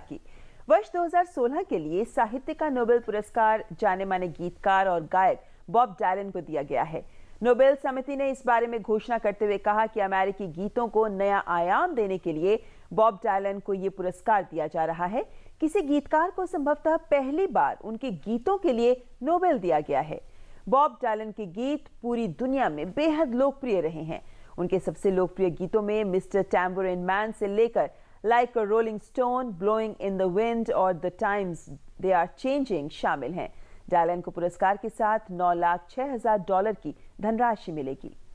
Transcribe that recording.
की। वर्ष 2016 के लिए साहित्य का नोबेल पुरस्कार जाने माने गीतकार और गायक बॉब डायलन को दिया गया है। नोबेल समिति ने इस बारे में घोषणा करते हुए कहा कि अमेरिकी गीतों को नया आयाम देने के लिए बॉब डायलन को ये पुरस्कार दिया जा रहा है। किसी गीतकार को संभवतः पहली बार उनके गीतों के लिए नोबेल दिया गया है। बॉब डायलन के गीत पूरी दुनिया में बेहद लोकप्रिय रहे हैं। उनके सबसे लोकप्रिय गीतों में मिस्टर टैम्बोरीन मैन से लेकर like a stone blowing in the wind और the times they are changing शामिल हैं। डायलन को पुरस्कार के साथ $9,06,000 की धनराशि मिलेगी।